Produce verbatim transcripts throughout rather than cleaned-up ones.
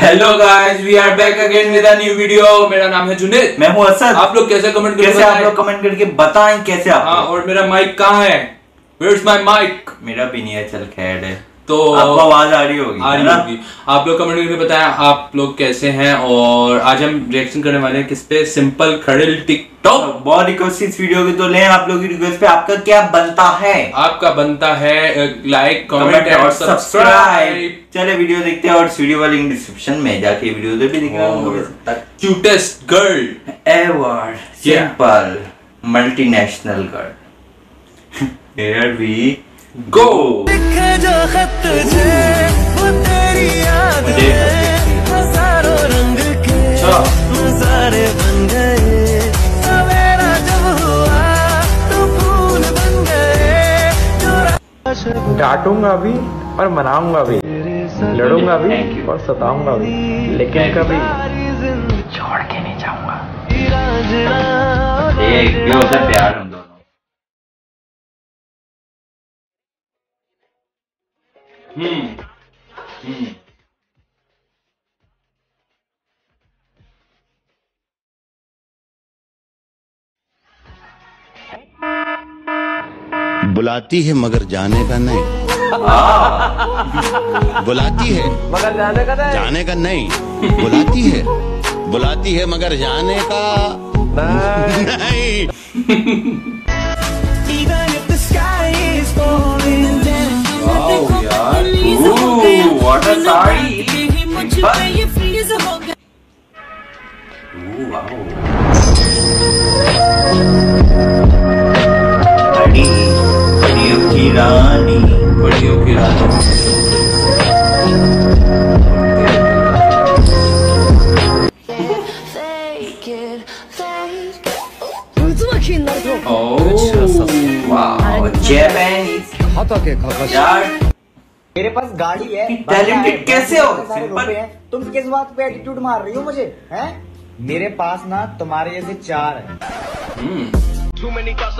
Hello guys, we are back again with a new video. मेरा नाम है जुनैद, मैं हूं असद। आप लोग कैसे कमेंट करके कैसे आप लोग कमेंट करके बताएं कैसे आप। हाँ, और मेरा माइक कहाँ है? Where is my mic? मेरा भी नहीं है। चल खैर है, तो आपको आवाज आ रही होगी, आ रही होगी। आप लोग कमेंट करके बताएं आप लोग कैसे हैं। और आज हम रिएक्शन करने वाले हैं किस पे? सिंपल खड़ल टिकटॉक। बहुत रिक्वेस्ट इस वीडियो की, तो लें आप लोग की रिक्वेस्ट पे आपका क्या बनता है। आपका बनता है लाइक, कमेंट और सब्सक्राइब। चले वीडियो देखते हैं, और वीडियो का लिंक डिस्क्रिप्शन में जाके वीडियो भी दिखाऊंगा। Cutest girl ever, simple multinational girl. Here we go. जो खत तुझे वो तेरी याद में हजारों रंग के नजारे बन गए। सवेरा जब हुआ तो फूल बन गए। डांटूंगा भी और मनाऊंगा भी, लड़ूंगा भी और सताऊंगा भी, लेकिन कभी छोड़ के नहीं जाऊंगा। एक बेवजह प्यार हम दोनों। हम्म हम्म बुलाती है मगर जाने का नहीं। बुलाती है मगर जाने का नहीं, जाने का नहीं। बुलाती है बुलाती है मगर जाने का नहीं। रानी बड़ियों की रानी। मेरे पास गाड़ी है, टैलेंटेड कैसे हो सिंपल? तुम किस बात पे एटीट्यूड मार रही हो मुझे, हैं? मेरे पास ना तुम्हारे जैसे चार है। हैं क्या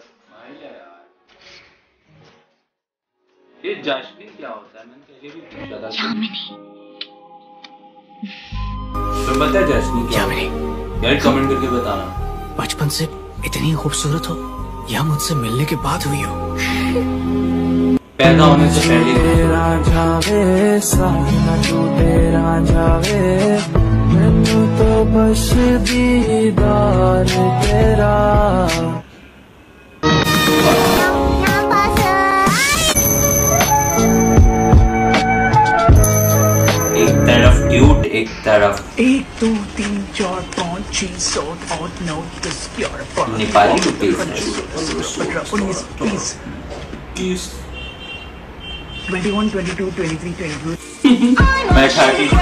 स्माइल है यार। ये जाशनी क्या होता है? मैंने ये भी पूछा था। तुम बताओ जाशनी क्या है यार, कमेंट करके बताना। बचपन से इतनी खूबसूरत हो या मुझसे मिलने के बाद हुई हो? पैदा होने से पहले तो बस दीदार तेरा। एक तरफ क्यूट, एक तरफ एक दो तीन चार पाँच छह सात आठ नौ दस ग्यारह। नेपाली अठारह उन्नीस बीस तीस twenty one, twenty two, twenty three, twenty two. मैं थर्टी थ्री।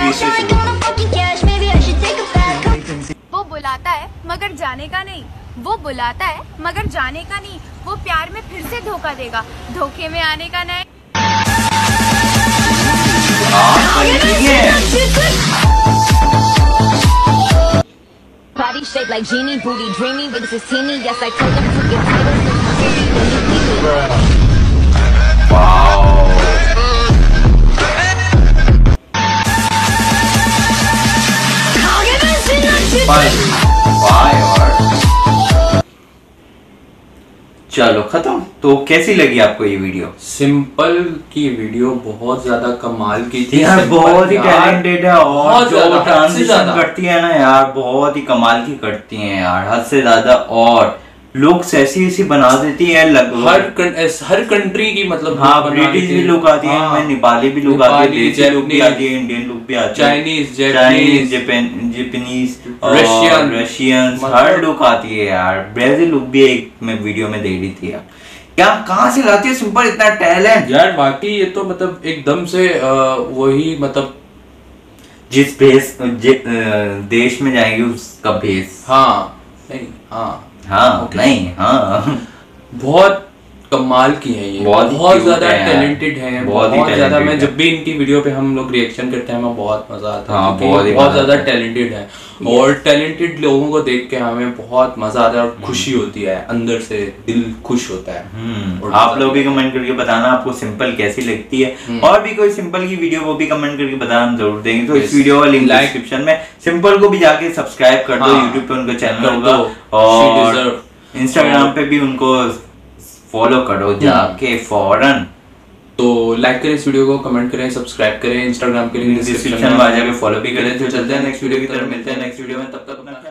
वो बुलाता है मगर जाने का नहीं, वो बुलाता है मगर जाने का नहीं। वो प्यार में फिर से धोखा देगा, धोखे में आने का नहीं। चलो खत्म। तो कैसी लगी आपको ये वीडियो? सिंपल की वीडियो बहुत ज्यादा कमाल की थी यार, बहुत ही टैलेंटेड है। और जो ट्रांजिशन करती है ना यार, बहुत ही कमाल की करती है यार, हद से ज्यादा। और लुक ऐसी ऐसी बना देती है, हर हर कंट्री की, मतलब हाँ, ब्रिटिश भी लुक आती है, हाँ, नेपाली भी लुक आती है, इंडियन लुक भी आती है, Chinese, Chinese, Japanese, Russian, Russian हर लुक आती है यार। ब्राजील लुक भी एक मैं वीडियो में दे रही थी यार। यार कहाँ से लाती है सिंपल इतना टैलेंट यार। बाकी ये तो मतलब एकदम से वही, मतलब जिस भेस देश में जाएंगे उसका भेस। हाँ नहीं, हाँ हाँ okay. नहीं हाँ बहुत कमाल की है ये, बहुत ज्यादा टैलेंटेड है, बहुत ज्यादा। मैं जब भी इनकी वीडियो पे हम लोग रिएक्शन करते हैं हमें बहुत मजा आता है, बहुत ज्यादा टैलेंटेड है और टैलेंटेड लोगों को देख के हमें बहुत मजा आता है और खुशी होती है, अंदर से दिल खुश होता है। आप लोग भी कमेंट करके बताना आपको सिंपल कैसी लगती है, और भी कोई सिंपल की वीडियो वो भी कमेंट करके बताना जरूर देंगे। तो इस वीडियो का लिंक डिस्क्रिप्शन में, सिंपल को भी जाके सब्सक्राइब कर दो, यूट्यूब पे उनका चैनल होगा और इंस्टाग्राम पे भी उनको फॉलो करो जाके फौरन। तो लाइक करें इस वीडियो को, कमेंट करें, सब्सक्राइब करें, इंस्टाग्राम के लिए डिस्क्रिप्शन में आ जाके फॉलो भी करें। तो चलते हैं नेक्स्ट वीडियो की तरफ, मिलते हैं नेक्स्ट वीडियो में, तब तक अपना